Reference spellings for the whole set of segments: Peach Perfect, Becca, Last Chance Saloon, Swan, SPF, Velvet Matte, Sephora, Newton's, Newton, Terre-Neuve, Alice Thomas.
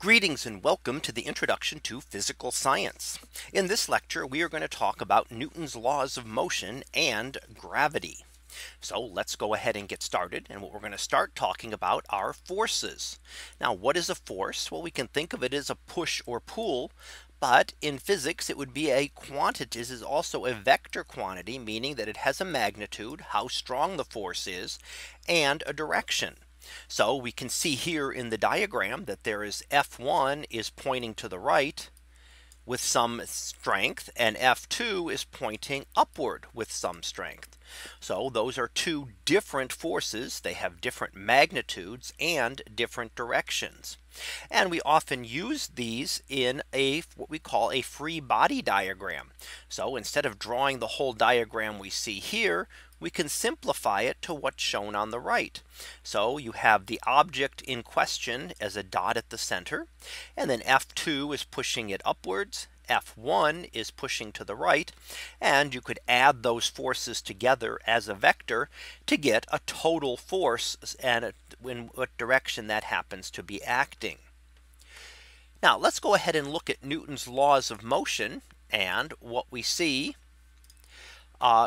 Greetings and welcome to the introduction to physical science. In this lecture, we are going to talk about Newton's laws of motion and gravity. So let's go ahead and get started. And what we're going to start talking about are forces. Now, what is a force? Well, we can think of it as a push or pull. But in physics, it would be a quantity. This is also a vector quantity, meaning that it has a magnitude, how strong the force is, and a direction. So we can see here in the diagram that there is F1 is pointing to the right with some strength, and F2 is pointing upward with some strength. So those are two different forces. They have different magnitudes and different directions. And we often use these in what we call a free body diagram. So instead of drawing the whole diagram we see here, we can simplify it to what's shown on the right. So you have the object in question as a dot at the center, and then F2 is pushing it upwards, F1 is pushing to the right, and you could add those forces together as a vector to get a total force and in what direction that happens to be acting. Now let's go ahead and look at Newton's laws of motion, and what we see.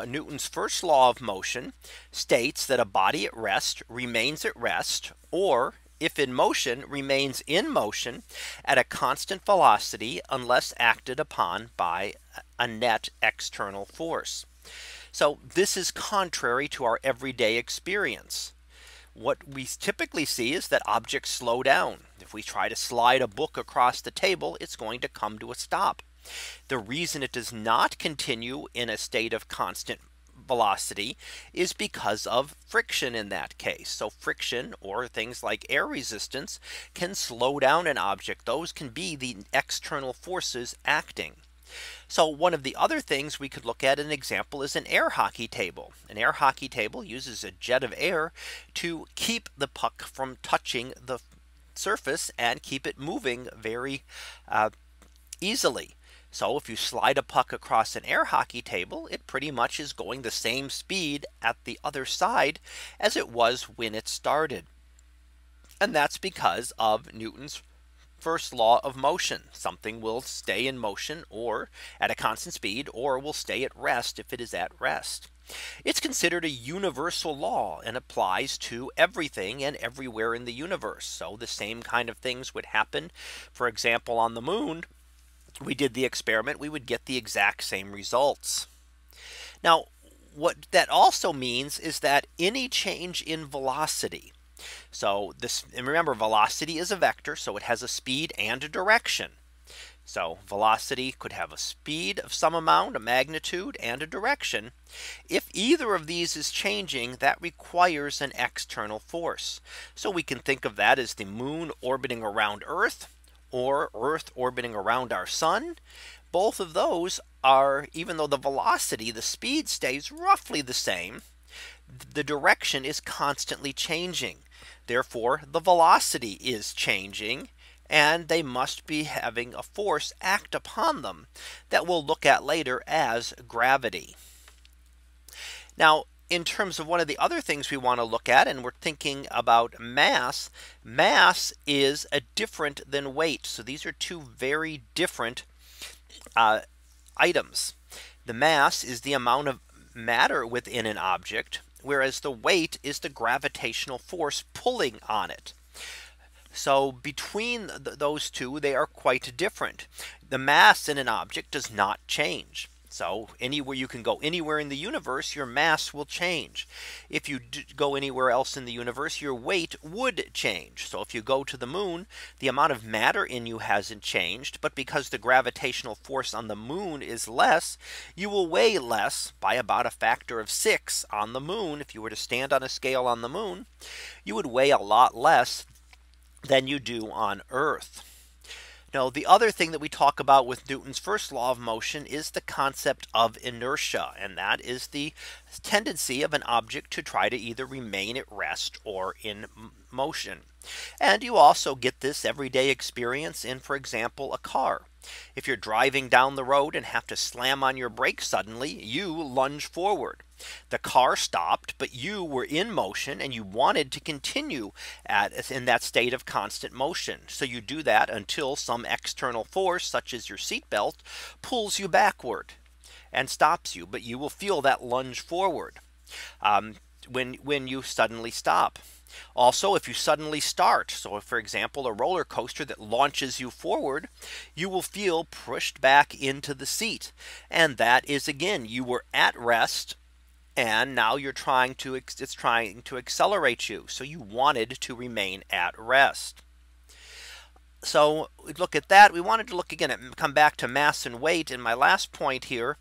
Newton's first law of motion states that a body at rest remains at rest, or if in motion remains in motion at a constant velocity unless acted upon by a net external force. So this is contrary to our everyday experience. What we typically see is that objects slow down. If we try to slide a book across the table, it's going to come to a stop. The reason it does not continue in a state of constant velocity is because of friction in that case. So friction or things like air resistance can slow down an object. Those can be the external forces acting. So one of the other things we could look at an example is an air hockey table. An air hockey table uses a jet of air to keep the puck from touching the surface and keep it moving very easily. So if you slide a puck across an air hockey table, it pretty much is going the same speed at the other side as it was when it started. And that's because of Newton's first law of motion. Something will stay in motion or at a constant speed, or will stay at rest if it is at rest. It's considered a universal law and applies to everything and everywhere in the universe. So the same kind of things would happen. For example, on the moon, we did the experiment, we would get the exact same results. Now, what that also means is that any change in velocity. So this, and remember, velocity is a vector, so it has a speed and a direction. So velocity could have a speed of some amount, a magnitude, and a direction. If either of these is changing, that requires an external force. So we can think of that as the moon orbiting around Earth, or Earth orbiting around our sun. Both of those are, even though the velocity, the speed stays roughly the same, the direction is constantly changing. Therefore, the velocity is changing, and they must be having a force act upon them that we'll look at later as gravity. Now, in terms of one of the other things we want to look at, and we're thinking about mass, mass is different than weight. So these are two very different items. The mass is the amount of matter within an object, whereas the weight is the gravitational force pulling on it. So between those two, they are quite different. The mass in an object does not change. So anywhere you can go, anywhere in the universe, your mass will change. If you go anywhere else in the universe, your weight would change. So if you go to the moon, the amount of matter in you hasn't changed, but because the gravitational force on the moon is less, you will weigh less by about a factor of 6 on the moon. If you were to stand on a scale on the moon, you would weigh a lot less than you do on Earth. Now, the other thing that we talk about with Newton's first law of motion is the concept of inertia, and that is the tendency of an object to try to either remain at rest or in motion. And you also get this everyday experience in, for example, a car. If you're driving down the road and have to slam on your brake suddenly, you lunge forward. The car stopped, but you were in motion and you wanted to continue in that state of constant motion. So you do that until some external force, such as your seatbelt, pulls you backward and stops you, but you will feel that lunge forward when you suddenly stop. Also, if you suddenly start, so if, for example, a roller coaster that launches you forward, you will feel pushed back into the seat. And that is, again, you were at rest and now you're it's trying to accelerate you. So you wanted to remain at rest. So we look at that. We wanted to look again at, come back to mass and weight in my last point here,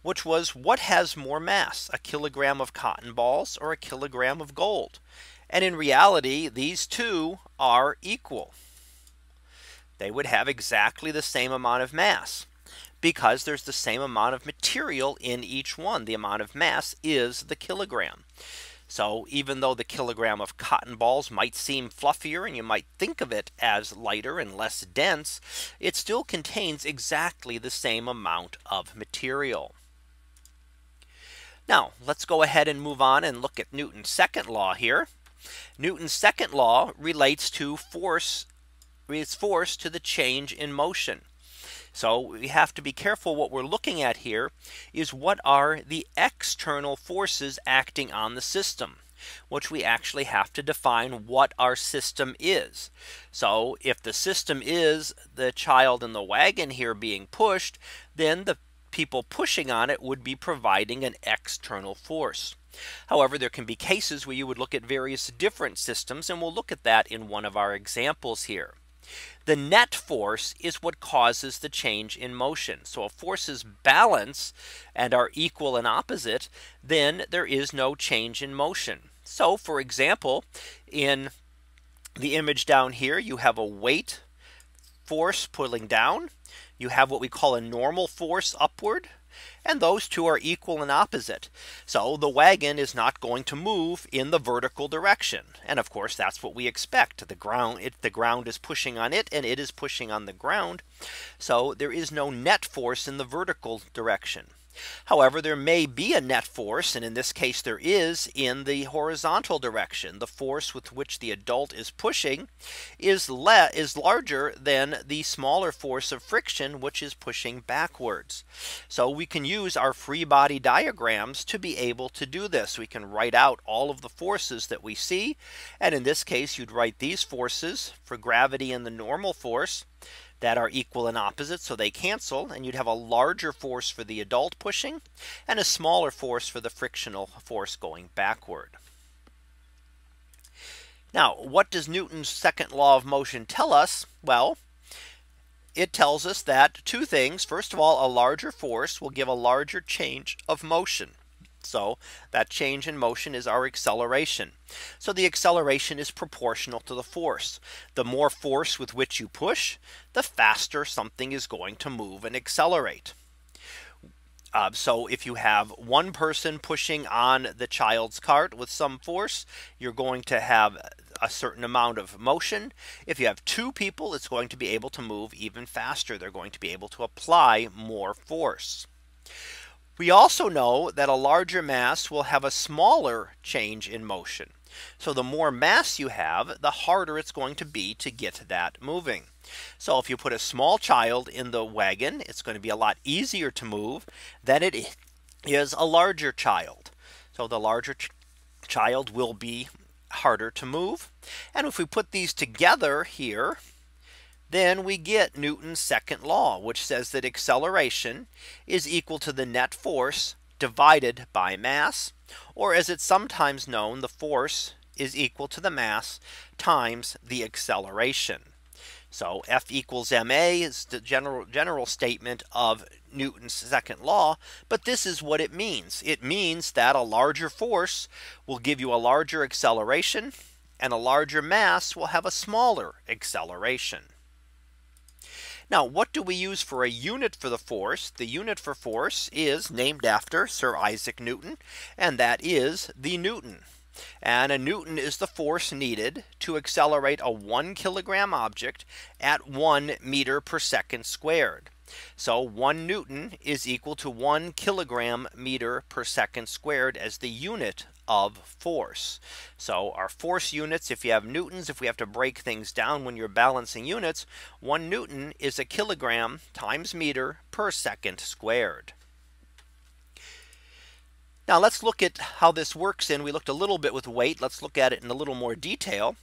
which was, what has more mass, a kilogram of cotton balls or a kilogram of gold? And in reality, these two are equal. They would have exactly the same amount of mass because there's the same amount of material in each one. The amount of mass is the kilogram. So even though the kilogram of cotton balls might seem fluffier and you might think of it as lighter and less dense, it still contains exactly the same amount of material. Now let's go ahead and move on and look at Newton's second law here. Newton's second law relates to force, to the change in motion. So we have to be careful. What we're looking at here is, what are the external forces acting on the system, which we actually have to define what our system is. So if the system is the child in the wagon here being pushed, then the people pushing on it would be providing an external force. However, there can be cases where you would look at various different systems, and we'll look at that in one of our examples here. The net force is what causes the change in motion. So if forces balance and are equal and opposite, then there is no change in motion. So for example, in the image down here, you have a weight force pulling down. You have what we call a normal force upward. And those two are equal and opposite. So the wagon is not going to move in the vertical direction. And of course, that's what we expect. The ground is pushing on it and it is pushing on the ground. So there is no net force in the vertical direction. However, there may be a net force, and in this case there is, in the horizontal direction. The force with which the adult is pushing is larger than the smaller force of friction, which is pushing backwards. So we can use our free body diagrams to be able to do this. We can write out all of the forces that we see, and in this case you'd write these forces for gravity and the normal force that are equal and opposite, so they cancel, and you'd have a larger force for the adult pushing and a smaller force for the frictional force going backward. Now, what does Newton's second law of motion tell us? Well, it tells us that two things. First of all, a larger force will give a larger change of motion. So that change in motion is our acceleration. So the acceleration is proportional to the force. The more force with which you push, the faster something is going to move and accelerate. So if you have one person pushing on the child's cart with some force, you're going to have a certain amount of motion. If you have two people, it's going to be able to move even faster. They're going to be able to apply more force. We also know that a larger mass will have a smaller change in motion. So the more mass you have, the harder it's going to be to get that moving. So if you put a small child in the wagon, it's going to be a lot easier to move than it is a larger child. So the larger child will be harder to move. And if we put these together here, then we get Newton's second law, which says that acceleration is equal to the net force divided by mass, or as it's sometimes known, the force is equal to the mass times the acceleration. So F equals ma is the general statement of Newton's second law, but this is what it means. It means that a larger force will give you a larger acceleration, and a larger mass will have a smaller acceleration. Now, what do we use for a unit for the force? The unit for force is named after Sir Isaac Newton, and that is the Newton. And a Newton is the force needed to accelerate a 1 kilogram object at 1 meter per second squared. So 1 Newton is equal to 1 kg/m/s² as the unit of force. So our force units, if you have newtons, if we have to break things down when you're balancing units, 1 Newton is a kilogram times meter per second squared. Now let's look at how this works. We looked a little bit with weight. Let's look at it in a little more detail.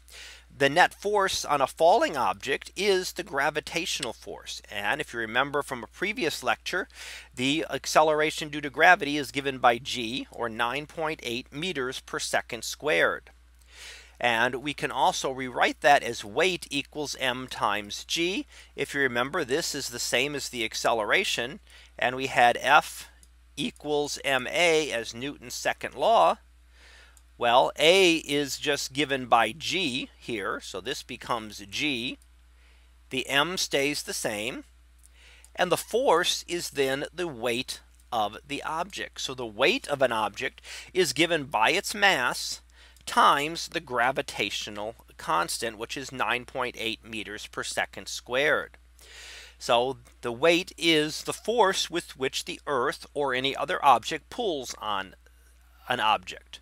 The net force on a falling object is the gravitational force. And if you remember from a previous lecture, the acceleration due to gravity is given by g, or 9.8 m/s². And we can also rewrite that as weight equals m times g. If you remember, this is the same as the acceleration. And we had F equals ma as Newton's second law. Well, a is just given by g here, so this becomes g. The m stays the same, and the force is then the weight of the object. So the weight of an object is given by its mass times the gravitational constant, which is 9.8 m/s². So the weight is the force with which the earth or any other object pulls on an object.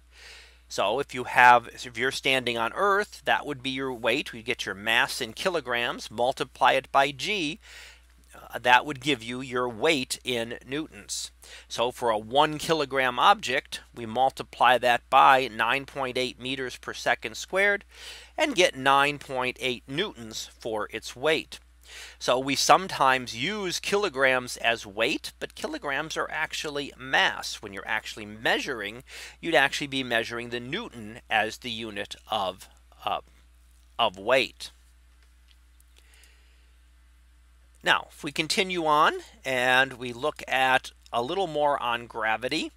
So if you're standing on Earth, that would be your weight. We get your mass in kilograms, multiply it by g. That would give you your weight in newtons. So for a 1 kg object, we multiply that by 9.8 m/s² and get 9.8 newtons for its weight. So we sometimes use kilograms as weight, but kilograms are actually mass. When you're actually measuring, you'd actually be measuring the newton as the unit of weight. Now, if we continue on and we look at a little more on gravity,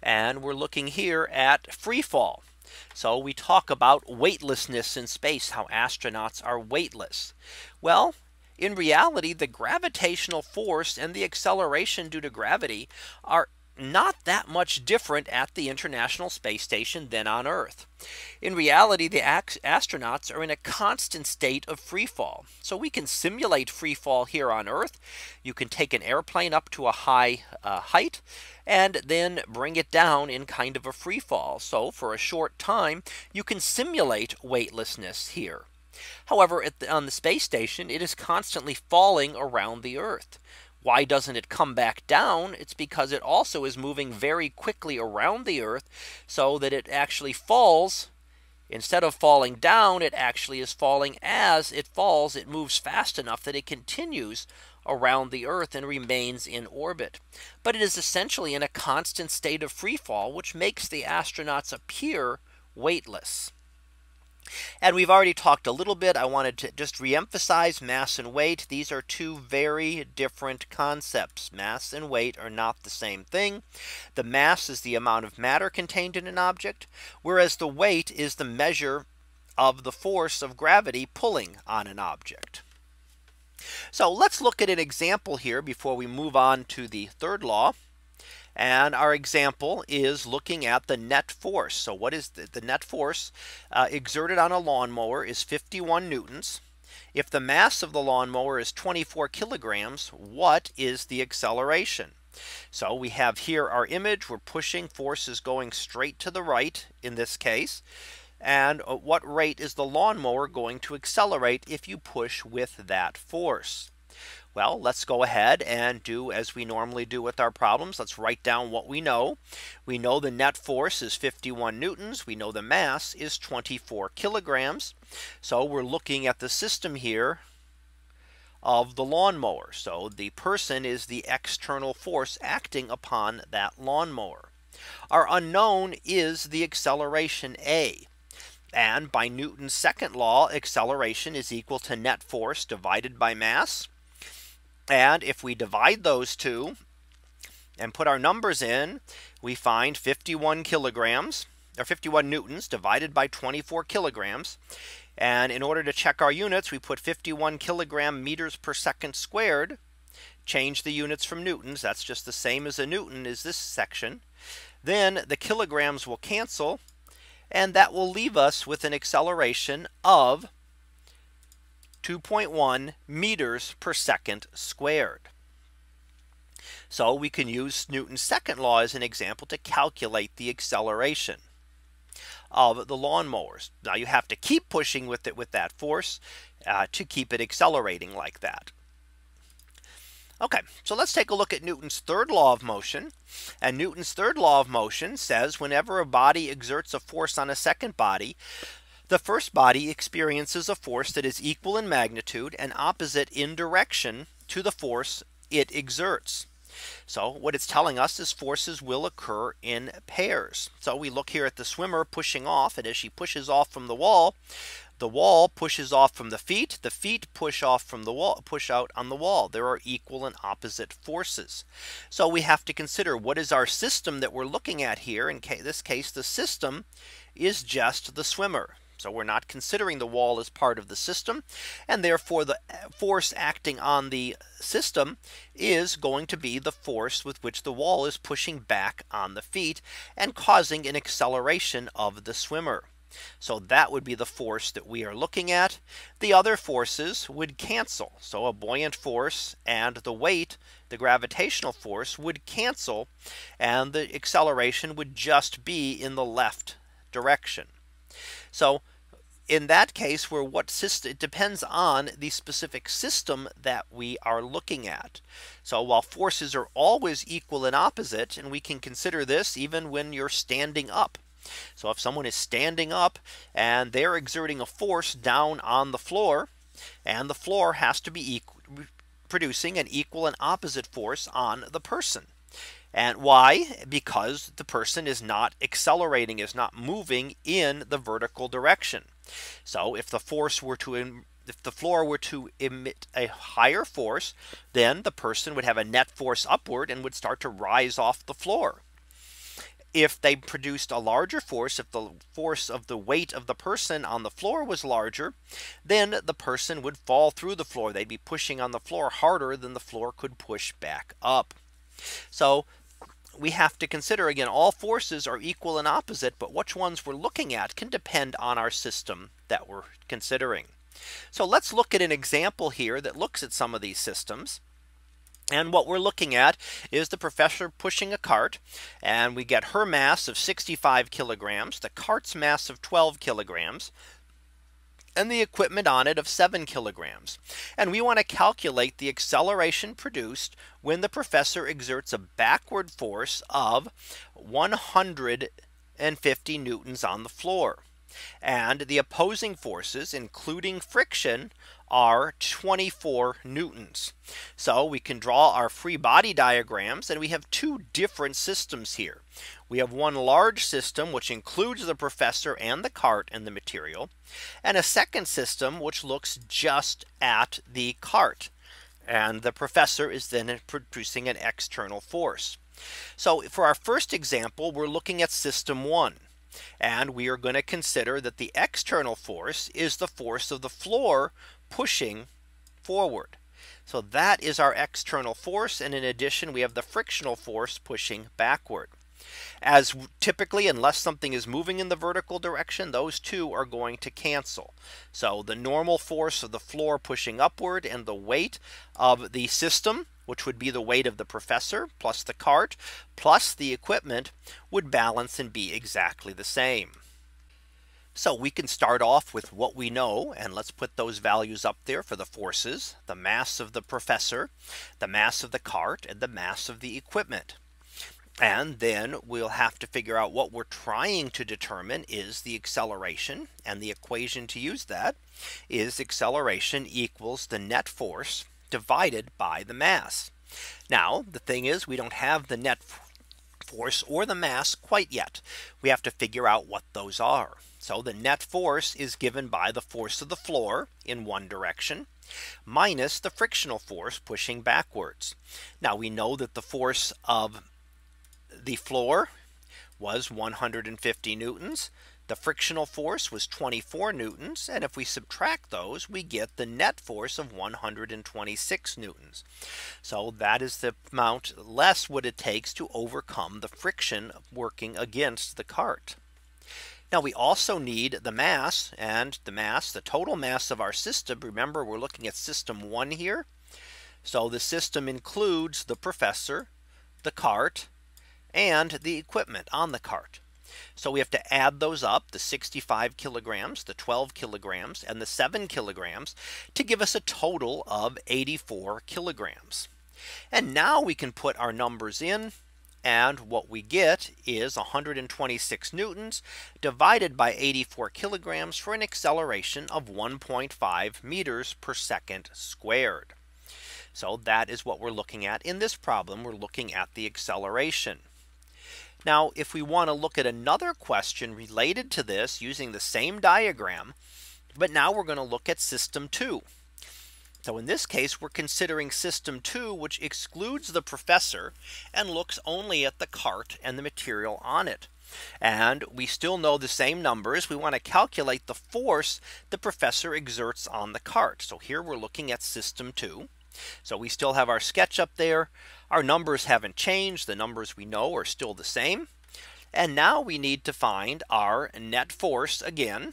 and we're looking here at free fall. So we talk about weightlessness in space, how astronauts are weightless. Well, in reality, the gravitational force and the acceleration due to gravity are not that much different at the International Space Station than on Earth. In reality, the astronauts are in a constant state of free fall. So we can simulate free fall here on Earth. You can take an airplane up to a high height and then bring it down in kind of a free fall. So for a short time, you can simulate weightlessness here. However, on the space station, it is constantly falling around the Earth. Why doesn't it come back down? It's because it also is moving very quickly around the Earth, so that it actually falls. Instead of falling down, it actually is falling. As it falls, it moves fast enough that it continues around the Earth and remains in orbit. But it is essentially in a constant state of free fall, which makes the astronauts appear weightless. And we've already talked a little bit. I wanted to just reemphasize mass and weight. These are two very different concepts. Mass and weight are not the same thing. The mass is the amount of matter contained in an object, whereas the weight is the measure of the force of gravity pulling on an object. So let's look at an example here before we move on to the third law. And our example is looking at the net force. So what is the net force exerted on a lawnmower is 51 newtons. If the mass of the lawnmower is 24 kilograms, what is the acceleration? So we have here our image. We're pushing, forces going straight to the right in this case. And at what rate is the lawnmower going to accelerate if you push with that force? Well, let's go ahead and do as we normally do with our problems. Let's write down what we know. We know the net force is 51 newtons. We know the mass is 24 kilograms. So we're looking at the system here of the lawnmower. So the person is the external force acting upon that lawnmower. Our unknown is the acceleration a. And by Newton's second law, acceleration is equal to net force divided by mass. And if we divide those two and put our numbers in, we find 51 kilograms or 51 newtons divided by 24 kilograms. And in order to check our units, we put 51 kg/m², change the units from newtons. That's just the same as a newton is this section. Then the kilograms will cancel, and that will leave us with an acceleration of 2.1 m/s². So we can use Newton's second law as an example to calculate the acceleration of the lawnmowers. Now you have to keep pushing with it with that force to keep it accelerating like that. Okay, so let's take a look at Newton's third law of motion. And Newton's third law of motion says whenever a body exerts a force on a second body, the first body experiences a force that is equal in magnitude and opposite in direction to the force it exerts. So what it's telling us is forces will occur in pairs. So we look here at the swimmer pushing off, and as she pushes off from the wall pushes off from the feet push off from the wall, push out on the wall. There are equal and opposite forces. So we have to consider what is our system that we're looking at here. In this case, the system is just the swimmer. So we're not considering the wall as part of the system, and therefore the force acting on the system is going to be the force with which the wall is pushing back on the feet and causing an acceleration of the swimmer. So that would be the force that we are looking at. The other forces would cancel. So a buoyant force and the weight, the gravitational force, would cancel, and the acceleration would just be in the left direction. So in that case, where what system, it depends on the specific system that we are looking at. So while forces are always equal and opposite, and we can consider this even when you're standing up. So if someone is standing up and they're exerting a force down on the floor, and the floor has to be producing an equal and opposite force on the person. And why? Because the person is not accelerating, is not moving in the vertical direction. So if the force were to, if the floor were to emit a higher force, then the person would have a net force upward and would start to rise off the floor. If they produced a larger force, if the force of the weight of the person on the floor was larger, then the person would fall through the floor. They'd be pushing on the floor harder than the floor could push back up. So we have to consider, again, all forces are equal and opposite, but which ones we're looking at can depend on our system that we're considering. So let's look at an example here that looks at some of these systems. And what we're looking at is the professor pushing a cart, and we get her mass of 65 kilograms, the cart's mass of 12 kilograms, and the equipment on it of 7 kilograms. And we want to calculate the acceleration produced when the professor exerts a backward force of 150 newtons on the floor. And the opposing forces, including friction, are 24 newtons. So we can draw our free body diagrams, and we have two different systems here. We have one large system, which includes the professor and the cart and the material, and a second system which looks just at the cart, and the professor is then producing an external force. So for our first example, we're looking at system one. And we are going to consider that the external force is the force of the floor pushing forward. So that is our external force. And in addition, we have the frictional force pushing backward. As typically, unless something is moving in the vertical direction, those two are going to cancel. So the normal force of the floor pushing upward and the weight of the system, which would be the weight of the professor plus the cart plus the equipment, would balance and be exactly the same. So we can start off with what we know, and let's put those values up there for the forces, the mass of the professor, the mass of the cart, and the mass of the equipment. And then we'll have to figure out what we're trying to determine is the acceleration, and the equation to use that is acceleration equals the net force divided by the mass. Now the thing is, we don't have the net force or the mass quite yet. We have to figure out what those are. So the net force is given by the force of the floor in one direction minus the frictional force pushing backwards. Now we know that the force of the floor was 150 newtons. The frictional force was 24 newtons. And if we subtract those, we get the net force of 126 newtons. So that is the amount less what it takes to overcome the friction working against the cart. Now we also need the mass, and the total mass of our system. Remember, we're looking at system one here. So the system includes the professor, the cart, and the equipment on the cart. So we have to add those up, the 65 kilograms, the 12 kilograms, and the 7 kilograms, to give us a total of 84 kilograms. And now we can put our numbers in, and what we get is 126 newtons divided by 84 kilograms for an acceleration of 1.5 meters per second squared. So that is what we're looking at in this problem. We're looking at the acceleration. Now, if we want to look at another question related to this using the same diagram, but now we're going to look at system 2. So in this case, we're considering system 2, which excludes the professor and looks only at the cart and the material on it. And we still know the same numbers. We want to calculate the force the professor exerts on the cart. So here we're looking at system 2. So we still have our sketch up there. Our numbers haven't changed. The numbers we know are still the same. And now we need to find our net force again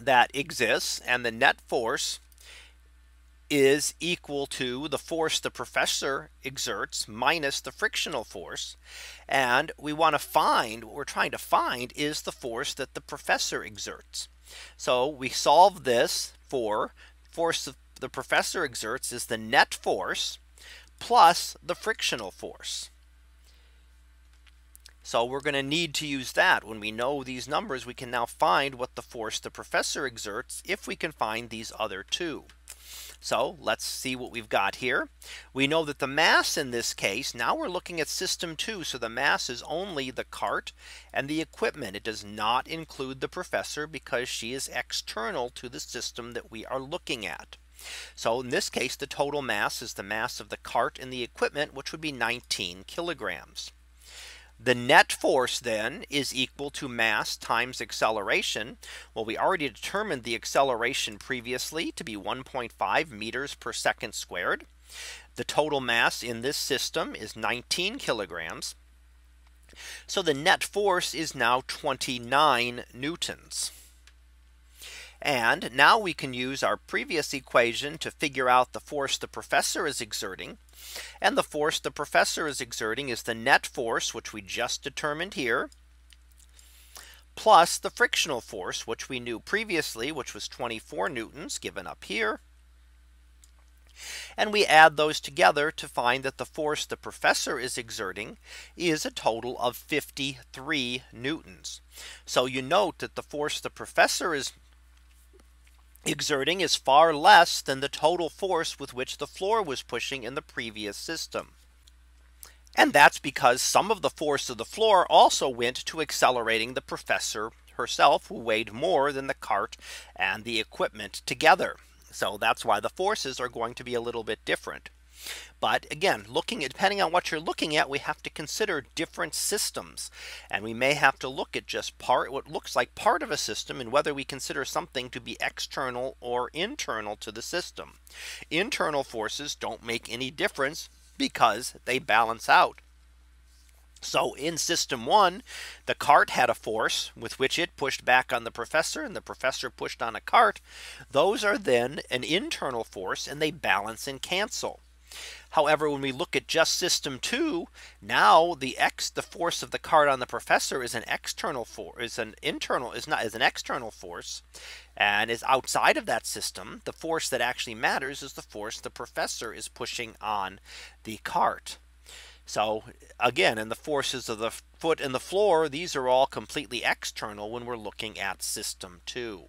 that exists. And the net force is equal to the force the professor exerts minus the frictional force. And we want to find, what we're trying to find, is the force that the professor exerts. So we solve this for force of the professor exerts is the net force plus the frictional force. So we're going to need to use that. When we know these numbers, we can now find what the force the professor exerts if we can find these other two. So let's see what we've got here. We know that the mass in this case, now we're looking at system 2. So the mass is only the cart and the equipment. It does not include the professor because she is external to the system that we are looking at. So in this case, the total mass is the mass of the cart and the equipment, which would be 19 kilograms. The net force then is equal to mass times acceleration. Well, we already determined the acceleration previously to be 1.5 meters per second squared. The total mass in this system is 19 kilograms. So the net force is now 29 newtons. And now we can use our previous equation to figure out the force the professor is exerting. And the force the professor is exerting is the net force, which we just determined here, plus the frictional force, which we knew previously, which was 24 newtons given up here. And we add those together to find that the force the professor is exerting is a total of 53 newtons. So you note that the force the professor is exerting is far less than the total force with which the floor was pushing in the previous system. And that's because some of the force of the floor also went to accelerating the professor herself, who weighed more than the cart and the equipment together. So that's why the forces are going to be a little bit different. But again, depending on what you're looking at, we have to consider different systems, and we may have to look at just what looks like part of a system and whether we consider something to be external or internal to the system. Internal forces don't make any difference because they balance out. So in system 1, the cart had a force with which it pushed back on the professor, and the professor pushed on a cart. Those are then an internal force, and they balance and cancel. However, when we look at just system 2, now the force of the cart on the professor is an external force, is an external force, and is outside of that system. The force that actually matters is the force the professor is pushing on the cart. So again, and the forces of the foot and the floor, these are all completely external when we're looking at system 2.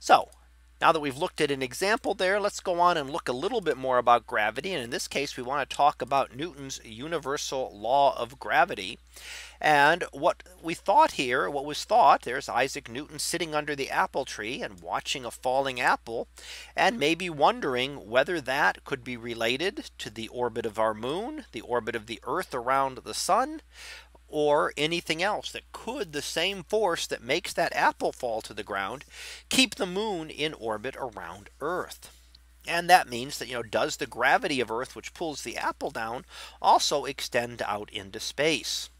So now that we've looked at an example there, let's go on and look a little bit more about gravity. And in this case, we want to talk about Newton's universal law of gravity. And what we thought here, what was thought, there's Isaac Newton sitting under the apple tree and watching a falling apple, and maybe wondering whether that could be related to the orbit of our moon, the orbit of the Earth around the sun, or anything else. That could the same force that makes that apple fall to the ground keep the moon in orbit around Earth? And that means that, you know, does the gravity of Earth, which pulls the apple down, also extend out into space?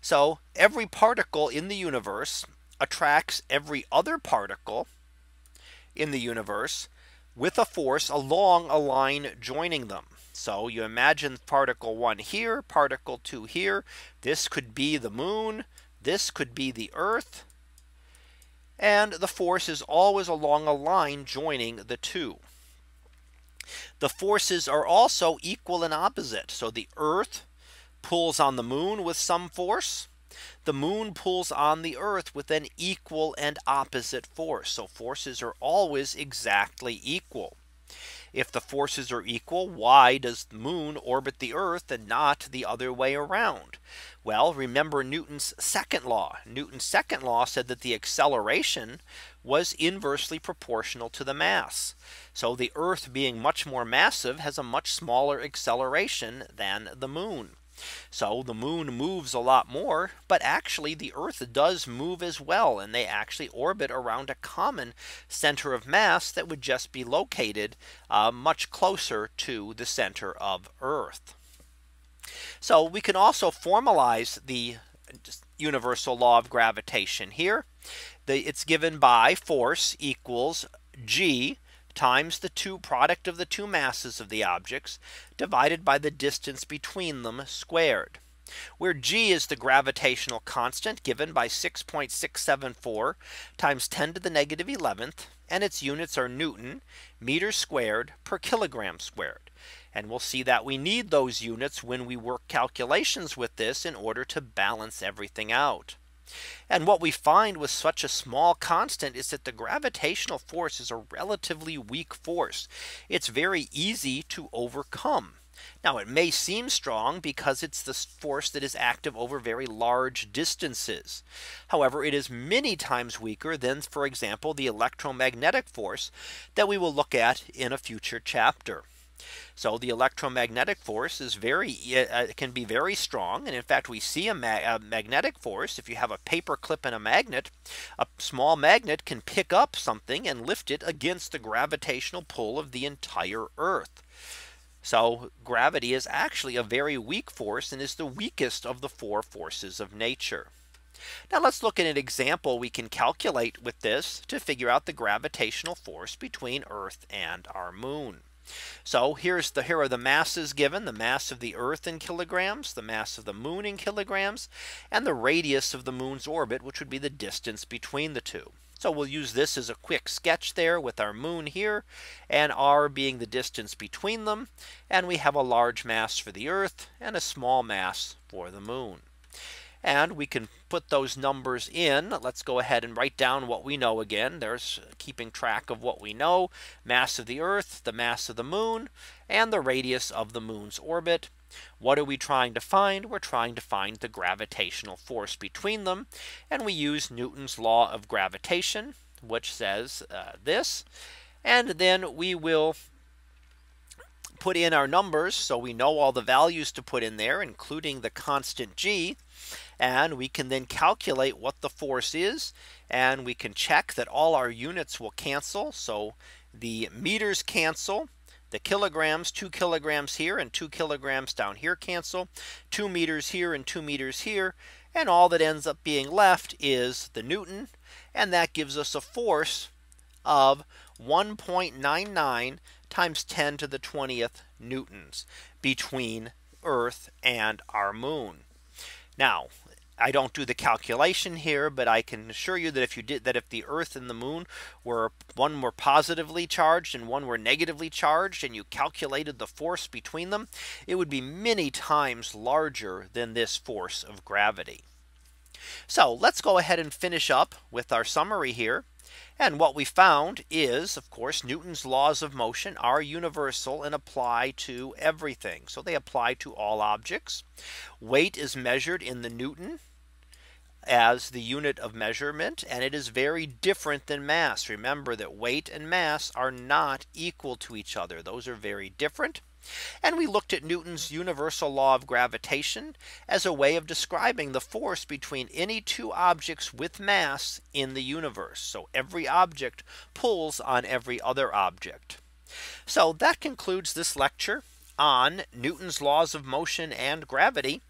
So every particle in the universe attracts every other particle in the universe with a force along a line joining them. So you imagine particle 1 here, particle 2 here. This could be the moon. This could be the Earth. And the force is always along a line joining the two. The forces are also equal and opposite. So the Earth pulls on the moon with some force. The moon pulls on the Earth with an equal and opposite force. So forces are always exactly equal. If the forces are equal, why does the moon orbit the Earth and not the other way around? Well, remember Newton's second law. Newton's second law said that the acceleration was inversely proportional to the mass. So the Earth, being much more massive, has a much smaller acceleration than the moon. So the moon moves a lot more, but actually the Earth does move as well, and they actually orbit around a common center of mass that would just be located much closer to the center of Earth. So we can also formalize the universal law of gravitation here. It's given by force equals G times the product of the two masses of the objects divided by the distance between them squared, where G is the gravitational constant given by 6.674 times 10 to the negative 11th. And its units are Newton meters squared per kilogram squared. And we'll see that we need those units when we work calculations with this in order to balance everything out. And what we find with such a small constant is that the gravitational force is a relatively weak force. It's very easy to overcome. Now it may seem strong because it's the force that is active over very large distances. However, it is many times weaker than, for example, the electromagnetic force that we will look at in a future chapter. So the electromagnetic force is can be very strong. And in fact, we see a magnetic force. If you have a paper clip and a magnet, a small magnet can pick up something and lift it against the gravitational pull of the entire Earth. So gravity is actually a very weak force and is the weakest of the four forces of nature. Now let's look at an example we can calculate with this to figure out the gravitational force between Earth and our moon. So here are the masses given, the mass of the Earth in kilograms, the mass of the moon in kilograms, and the radius of the moon's orbit, which would be the distance between the two. So we'll use this as a quick sketch there with our moon here and R being the distance between them. And we have a large mass for the Earth and a small mass for the moon. And we can put those numbers in. Let's go ahead and write down what we know again. There's keeping track of what we know. Mass of the Earth, the mass of the moon, and the radius of the moon's orbit. What are we trying to find? We're trying to find the gravitational force between them. And we use Newton's law of gravitation, which says this. And then we will put in our numbers, so we know all the values to put in there, including the constant G, and we can then calculate what the force is, and we can check that all our units will cancel. So the meters cancel, the kilograms, 2 kilograms here and 2 kilograms down here cancel, 2 meters here and 2 meters here, and all that ends up being left is the Newton, and that gives us a force of 1.99 times 10 to the 20th newtons between Earth and our moon. Now, I don't do the calculation here, but I can assure you that if the Earth and the moon were positively charged and one were negatively charged, and you calculated the force between them, it would be many times larger than this force of gravity. So let's go ahead and finish up with our summary here. And what we found is, of course, Newton's laws of motion are universal and apply to everything. So they apply to all objects. Weight is measured in the Newton as the unit of measurement, and it is very different than mass. Remember that weight and mass are not equal to each other. Those are very different. And we looked at Newton's universal law of gravitation as a way of describing the force between any two objects with mass in the universe. So every object pulls on every other object. So that concludes this lecture on Newton's laws of motion and gravity.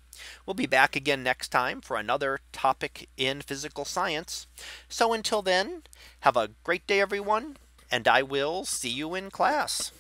We'll be back again next time for another topic in physical science. So until then, have a great day, everyone. and I will see you in class.